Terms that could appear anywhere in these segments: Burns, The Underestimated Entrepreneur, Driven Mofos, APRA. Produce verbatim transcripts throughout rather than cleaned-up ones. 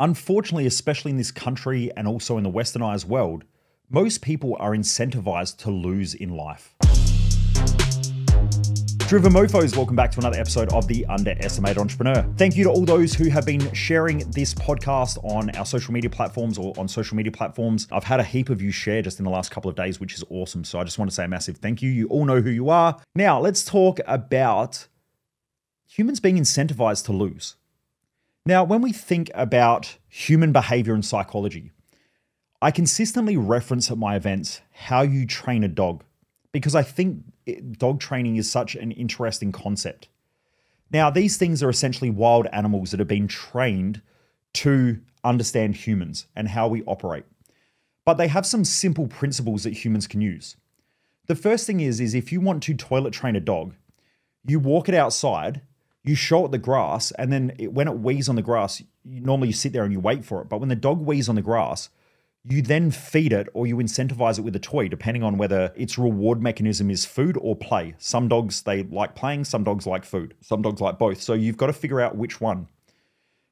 Unfortunately, especially in this country and also in the westernized world, most people are incentivized to lose in life. Driven Mofos, welcome back to another episode of The Underestimated Entrepreneur. Thank you to all those who have been sharing this podcast on our social media platforms or on social media platforms. I've had a heap of you share just in the last couple of days, which is awesome. So I just want to say a massive thank you. You all know who you are. Now let's talk about humans being incentivized to lose. Now, when we think about human behavior and psychology, I consistently reference at my events how you train a dog, because I think dog training is such an interesting concept. Now, these things are essentially wild animals that have been trained to understand humans and how we operate. But they have some simple principles that humans can use. The first thing is, is if you want to toilet train a dog, you walk it outside, you show it the grass, and then it, when it wheezes on the grass, you, normally you sit there and you wait for it. But when the dog wheezes on the grass, you then feed it or you incentivize it with a toy, depending on whether its reward mechanism is food or play. Some dogs, they like playing. Some dogs like food. Some dogs like both. So you've got to figure out which one.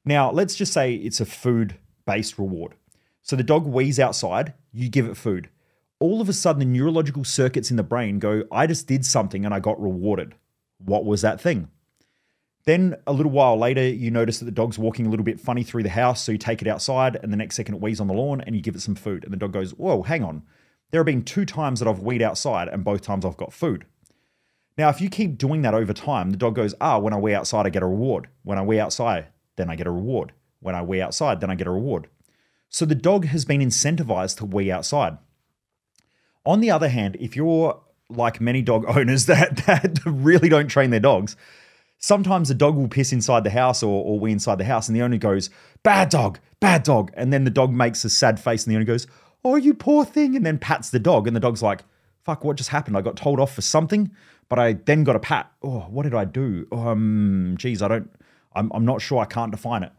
Now, let's just say it's a food-based reward. So the dog wheezes outside, you give it food. All of a sudden, the neurological circuits in the brain go, I just did something and I got rewarded. What was that thing? Then a little while later, you notice that the dog's walking a little bit funny through the house. So you take it outside and the next second it wheezes on the lawn and you give it some food. And the dog goes, whoa, hang on. There have been two times that I've wheezed outside and both times I've got food. Now, if you keep doing that over time, the dog goes, ah, when I wheeze outside, I get a reward. When I wheeze outside, then I get a reward. When I wheeze outside, then I get a reward. So the dog has been incentivized to wheeze outside. On the other hand, if you're like many dog owners that, that really don't train their dogs, sometimes the dog will piss inside the house or, or wee inside the house and the owner goes, bad dog, bad dog. And then the dog makes a sad face and the owner goes, oh, you poor thing. And then pats the dog and the dog's like, fuck, what just happened? I got told off for something, but I then got a pat. Oh, what did I do? Um, geez, I don't, I'm, I'm not sure. I can't define it.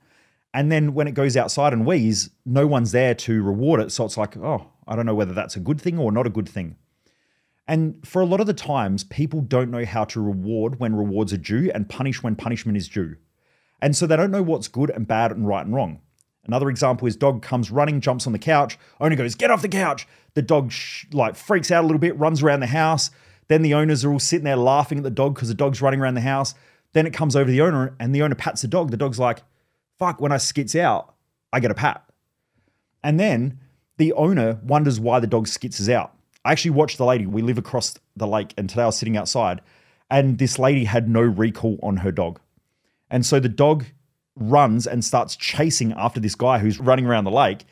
And then when it goes outside and wheezes, no one's there to reward it. So it's like, oh, I don't know whether that's a good thing or not a good thing. And for a lot of the times, people don't know how to reward when rewards are due and punish when punishment is due. And so they don't know what's good and bad and right and wrong. Another example is dog comes running, jumps on the couch, owner goes, get off the couch. The dog sh like freaks out a little bit, runs around the house. Then the owners are all sitting there laughing at the dog because the dog's running around the house. Then it comes over to the owner and the owner pats the dog. The dog's like, fuck, when I skits out, I get a pat. And then the owner wonders why the dog skits out. I actually watched the lady. We live across the lake and today I was sitting outside and this lady had no recall on her dog. And so the dog runs and starts chasing after this guy who's running around the lake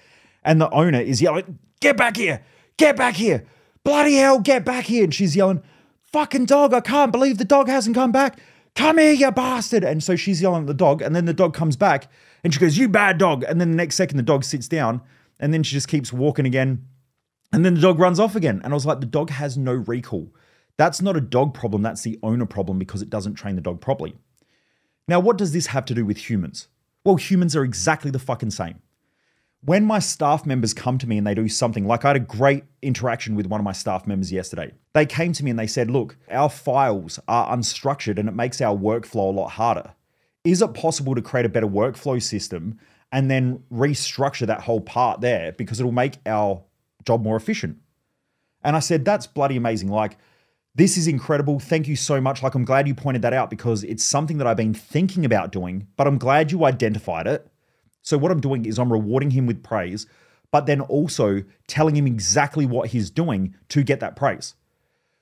and the owner is yelling, get back here, get back here, bloody hell, get back here. And she's yelling, fucking dog, I can't believe the dog hasn't come back. Come here, you bastard. And so she's yelling at the dog and then the dog comes back and she goes, you bad dog. And then the next second the dog sits down and then she just keeps walking again. And then the dog runs off again. And I was like, the dog has no recall. That's not a dog problem. That's the owner problem because it doesn't train the dog properly. Now, what does this have to do with humans? Well, humans are exactly the fucking same. When my staff members come to me and they do something, like I had a great interaction with one of my staff members yesterday. They came to me and they said, look, our files are unstructured and it makes our workflow a lot harder. Is it possible to create a better workflow system and then restructure that whole part there because it'll make our job more efficient? And I said, that's bloody amazing. Like, this is incredible. Thank you so much. Like, I'm glad you pointed that out because it's something that I've been thinking about doing, but I'm glad you identified it. So what I'm doing is I'm rewarding him with praise, but then also telling him exactly what he's doing to get that praise.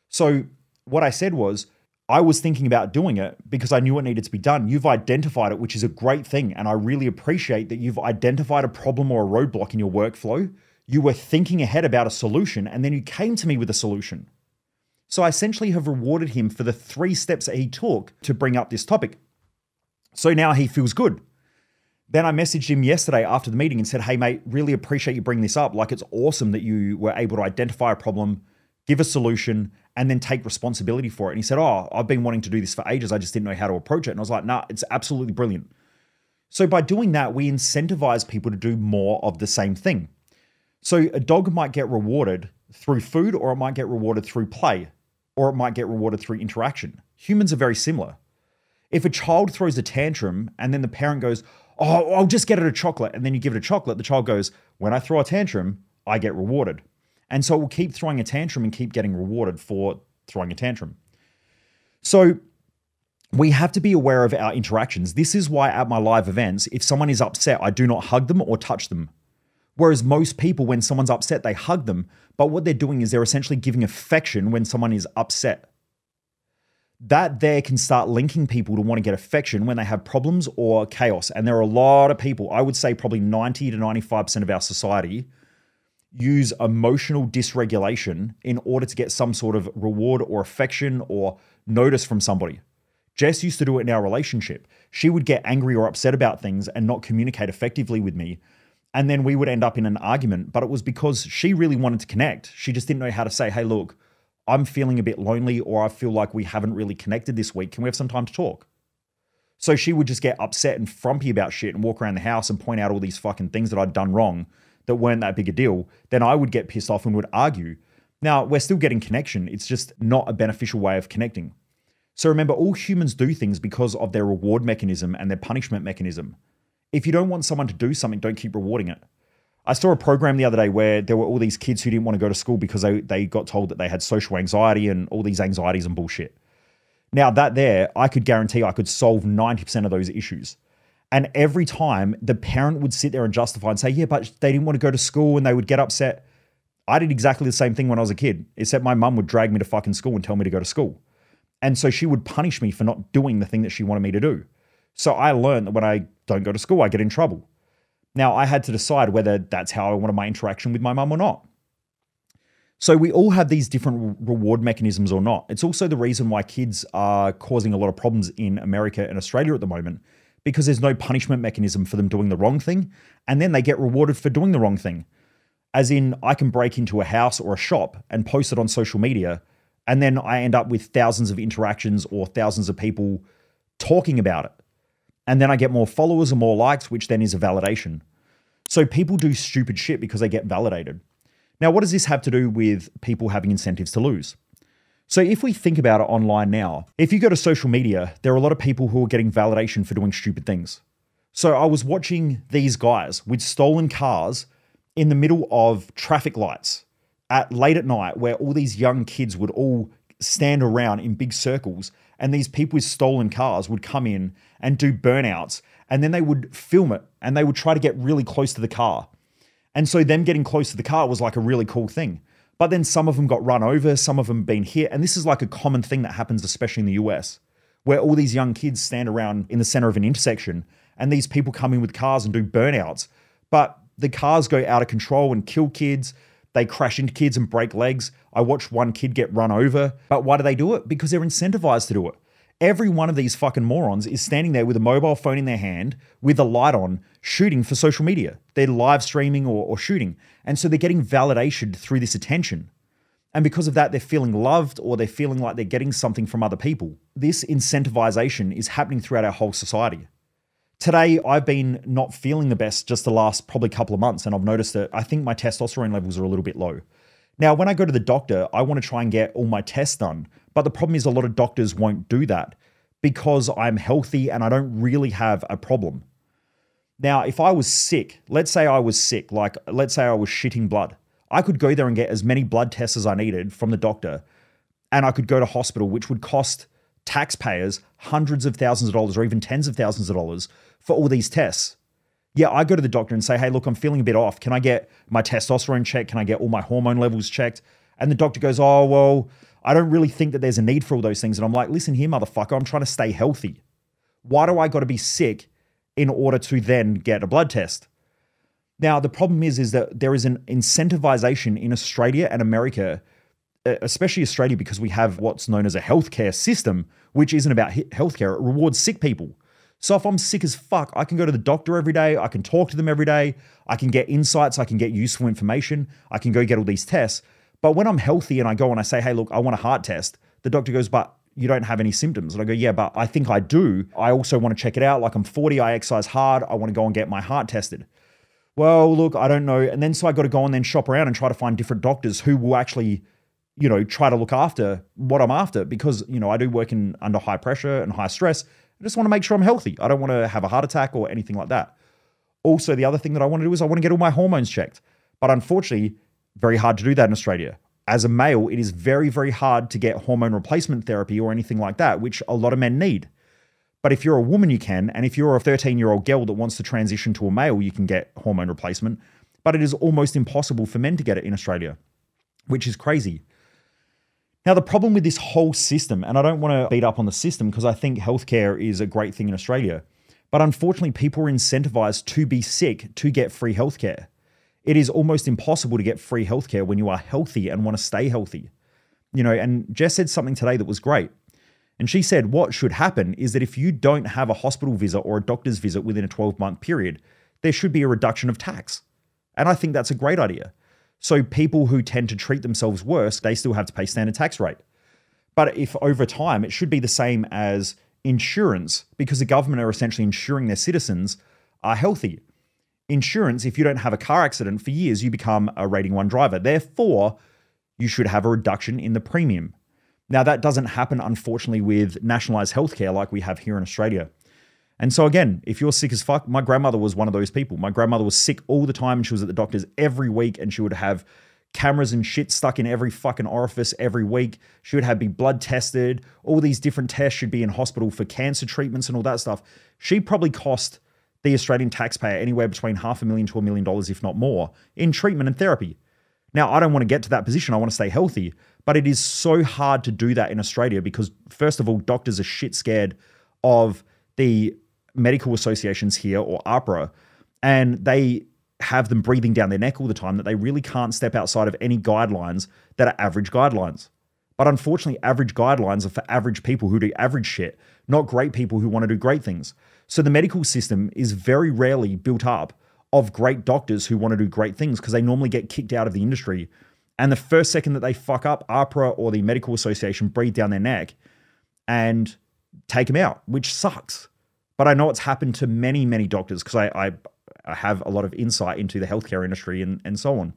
So what I said was, I was thinking about doing it because I knew it needed to be done. You've identified it, which is a great thing. And I really appreciate that you've identified a problem or a roadblock in your workflow. You were thinking ahead about a solution and then you came to me with a solution. So I essentially have rewarded him for the three steps that he took to bring up this topic. So now he feels good. Then I messaged him yesterday after the meeting and said, hey mate, really appreciate you bringing this up. Like, it's awesome that you were able to identify a problem, give a solution, and then take responsibility for it. And he said, oh, I've been wanting to do this for ages. I just didn't know how to approach it. And I was like, nah, it's absolutely brilliant. So by doing that, we incentivize people to do more of the same thing. So a dog might get rewarded through food, or it might get rewarded through play, or it might get rewarded through interaction. Humans are very similar. If a child throws a tantrum and then the parent goes, oh, I'll just get it a chocolate. And then you give it a chocolate. The child goes, when I throw a tantrum, I get rewarded. And so it will keep throwing a tantrum and keep getting rewarded for throwing a tantrum. So we have to be aware of our interactions. This is why at my live events, if someone is upset, I do not hug them or touch them. Whereas most people, when someone's upset, they hug them. But what they're doing is they're essentially giving affection when someone is upset. That there can start linking people to want to get affection when they have problems or chaos. And there are a lot of people, I would say probably ninety to ninety-five percent of our society use emotional dysregulation in order to get some sort of reward or affection or notice from somebody. Jess used to do it in our relationship. She would get angry or upset about things and not communicate effectively with me. And then we would end up in an argument, but it was because she really wanted to connect. She just didn't know how to say, hey, look, I'm feeling a bit lonely, or I feel like we haven't really connected this week. Can we have some time to talk? So she would just get upset and frumpy about shit and walk around the house and point out all these fucking things that I'd done wrong that weren't that big a deal. Then I would get pissed off and would argue. Now, we're still getting connection. It's just not a beneficial way of connecting. So remember, all humans do things because of their reward mechanism and their punishment mechanism. If you don't want someone to do something, don't keep rewarding it. I saw a program the other day where there were all these kids who didn't want to go to school because they, they got told that they had social anxiety and all these anxieties and bullshit. Now that there, I could guarantee I could solve ninety percent of those issues. And every time the parent would sit there and justify and say, yeah, but they didn't want to go to school and they would get upset. I did exactly the same thing when I was a kid, except my mum would drag me to fucking school and tell me to go to school. And so she would punish me for not doing the thing that she wanted me to do. So I learned that when I don't go to school, I get in trouble. Now, I had to decide whether that's how I wanted my interaction with my mum or not. So we all have these different reward mechanisms or not. It's also the reason why kids are causing a lot of problems in America and Australia at the moment, because there's no punishment mechanism for them doing the wrong thing. And then they get rewarded for doing the wrong thing. As in, I can break into a house or a shop and post it on social media. And then I end up with thousands of interactions or thousands of people talking about it. And then I get more followers and more likes, which then is a validation. So people do stupid shit because they get validated. Now, what does this have to do with people having incentives to lose? So if we think about it online now, if you go to social media, there are a lot of people who are getting validation for doing stupid things. So I was watching these guys with stolen cars in the middle of traffic lights at late at night, where all these young kids would all stand around in big circles, and these people with stolen cars would come in and do burnouts, and then they would film it and they would try to get really close to the car. And so them getting close to the car was like a really cool thing. But then some of them got run over, some of them been hit. And this is like a common thing that happens, especially in the U S, where all these young kids stand around in the center of an intersection and these people come in with cars and do burnouts, but the cars go out of control and kill kids. They crash into kids and break legs. I watched one kid get run over. But why do they do it? Because they're incentivized to do it. Every one of these fucking morons is standing there with a mobile phone in their hand, with a light on, shooting for social media. They're live streaming or, or shooting. And so they're getting validation through this attention. And because of that, they're feeling loved, or they're feeling like they're getting something from other people. This incentivization is happening throughout our whole society. Today, I've been not feeling the best just the last probably couple of months, and I've noticed that I think my testosterone levels are a little bit low. Now, when I go to the doctor, I want to try and get all my tests done, but the problem is a lot of doctors won't do that because I'm healthy and I don't really have a problem. Now, if I was sick, let's say I was sick, like let's say I was shitting blood, I could go there and get as many blood tests as I needed from the doctor, and I could go to hospital, which would cost taxpayers hundreds of thousands of dollars or even tens of thousands of dollars for all these tests. Yeah, I go to the doctor and say, hey, look, I'm feeling a bit off. Can I get my testosterone checked? Can I get all my hormone levels checked? And the doctor goes, oh, well, I don't really think that there's a need for all those things. And I'm like, listen here, motherfucker, I'm trying to stay healthy. Why do I got to be sick in order to then get a blood test? Now, the problem is, is that there is an incentivization in Australia and America, especially Australia, because we have what's known as a healthcare system, which isn't about healthcare. It rewards sick people. So if I'm sick as fuck, I can go to the doctor every day. I can talk to them every day. I can get insights. I can get useful information. I can go get all these tests. But when I'm healthy and I go and I say, hey, look, I want a heart test, the doctor goes, but you don't have any symptoms. And I go, yeah, but I think I do. I also want to check it out. Like I'm forty, I exercise hard. I want to go and get my heart tested. Well, look, I don't know. And then so I got to go and then shop around and try to find different doctors who will actually, you know, try to look after what I'm after, because, you know, I do work in under high pressure and high stress, I just want to make sure I'm healthy. I don't want to have a heart attack or anything like that. Also, the other thing that I want to do is I want to get all my hormones checked. But unfortunately, very hard to do that in Australia. As a male, it is very, very hard to get hormone replacement therapy or anything like that, which a lot of men need. But if you're a woman, you can. And if you're a thirteen-year-old girl that wants to transition to a male, you can get hormone replacement. But it is almost impossible for men to get it in Australia, which is crazy. Now, the problem with this whole system, and I don't want to beat up on the system because I think healthcare is a great thing in Australia, but unfortunately, people are incentivized to be sick to get free healthcare. It is almost impossible to get free healthcare when you are healthy and want to stay healthy. You know, and Jess said something today that was great. And she said, what should happen is that if you don't have a hospital visit or a doctor's visit within a twelve-month period, there should be a reduction of tax. And I think that's a great idea. So people who tend to treat themselves worse, they still have to pay standard tax rate. But if over time, it should be the same as insurance, because the government are essentially ensuring their citizens are healthy. Insurance, if you don't have a car accident for years, you become a rating one driver. Therefore, you should have a reduction in the premium. Now, that doesn't happen, unfortunately, with nationalised healthcare like we have here in Australia. And so again, if you're sick as fuck, my grandmother was one of those people. My grandmother was sick all the time. And she was at the doctors every week and she would have cameras and shit stuck in every fucking orifice every week. She would have be blood tested. All these different tests, should be in hospital for cancer treatments and all that stuff. She probably cost the Australian taxpayer anywhere between half a million to a million dollars, if not more, in treatment and therapy. Now, I don't want to get to that position. I want to stay healthy, but it is so hard to do that in Australia because, first of all, doctors are shit scared of the medical associations here, or APRA, and they have them breathing down their neck all the time that they really can't step outside of any guidelines that are average guidelines. But unfortunately, average guidelines are for average people who do average shit, not great people who want to do great things. So the medical system is very rarely built up of great doctors who want to do great things because they normally get kicked out of the industry. And the first second that they fuck up, APRA or the medical association breathe down their neck and take them out, which sucks. But I know it's happened to many, many doctors because I, I, I have a lot of insight into the healthcare industry and, and so on.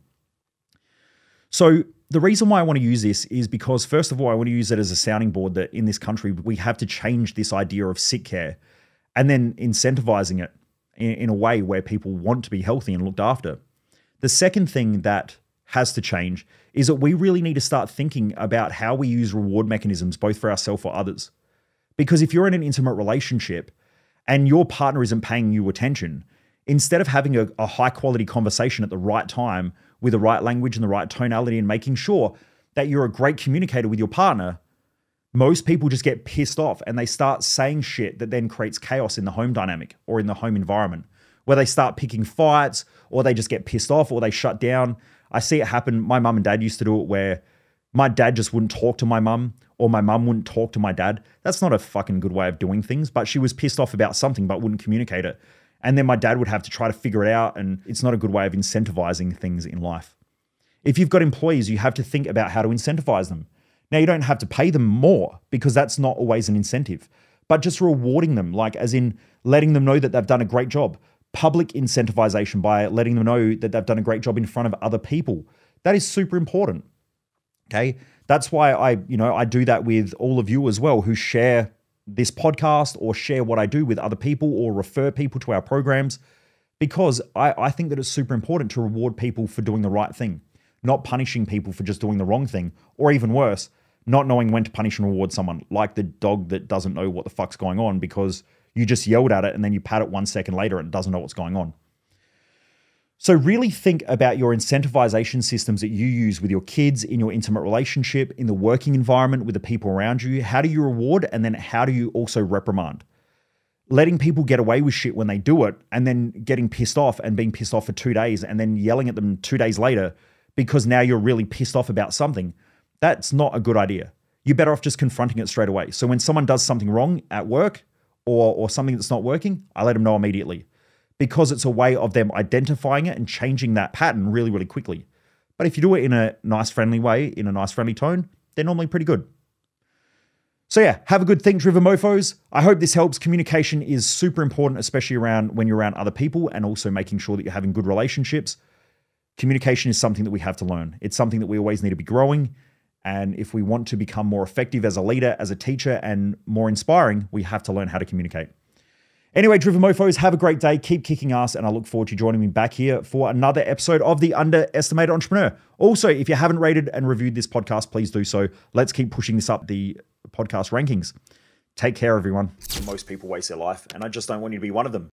So the reason why I want to use this is because, first of all, I want to use it as a sounding board that in this country, we have to change this idea of sick care and then incentivizing it in a way where people want to be healthy and looked after. The second thing that has to change is that we really need to start thinking about how we use reward mechanisms, both for ourselves or others. Because if you're in an intimate relationship and your partner isn't paying you attention, instead of having a, a high quality conversation at the right time with the right language and the right tonality and making sure that you're a great communicator with your partner, most people just get pissed off and they start saying shit that then creates chaos in the home dynamic or in the home environment, where they start picking fights or they just get pissed off or they shut down. I see it happen. My mum and dad used to do it where my dad just wouldn't talk to my mum or my mum wouldn't talk to my dad. That's not a fucking good way of doing things, but she was pissed off about something but wouldn't communicate it. And then my dad would have to try to figure it out, and it's not a good way of incentivizing things in life. If you've got employees, you have to think about how to incentivize them. Now, you don't have to pay them more because that's not always an incentive, but just rewarding them, like as in letting them know that they've done a great job. Public incentivization by letting them know that they've done a great job in front of other people. That is super important, okay? That's why I, you know, I do that with all of you as well who share this podcast or share what I do with other people or refer people to our programs, because I, I think that it's super important to reward people for doing the right thing, not punishing people for just doing the wrong thing, or even worse, not knowing when to punish and reward someone, like the dog that doesn't know what the fuck's going on because you just yelled at it and then you pat it one second later and it doesn't know what's going on. So really think about your incentivization systems that you use with your kids, in your intimate relationship, in the working environment, with the people around you. How do you reward, and then how do you also reprimand? Letting people get away with shit when they do it and then getting pissed off and being pissed off for two days and then yelling at them two days later because now you're really pissed off about something, that's not a good idea. You're better off just confronting it straight away. So when someone does something wrong at work or, or something that's not working, I let them know immediately, because it's a way of them identifying it and changing that pattern really, really quickly. But if you do it in a nice, friendly way, in a nice, friendly tone, they're normally pretty good. So yeah, have a good think, Driven Mofos. I hope this helps. Communication is super important, especially around when you're around other people, and also making sure that you're having good relationships. Communication is something that we have to learn. It's something that we always need to be growing. And if we want to become more effective as a leader, as a teacher, and more inspiring, we have to learn how to communicate. Anyway, Driven Mofos, have a great day. Keep kicking ass, and I look forward to joining me back here for another episode of The Underestimated Entrepreneur. Also, if you haven't rated and reviewed this podcast, please do so. Let's keep pushing this up the podcast rankings. Take care, everyone. Most people waste their life, and I just don't want you to be one of them.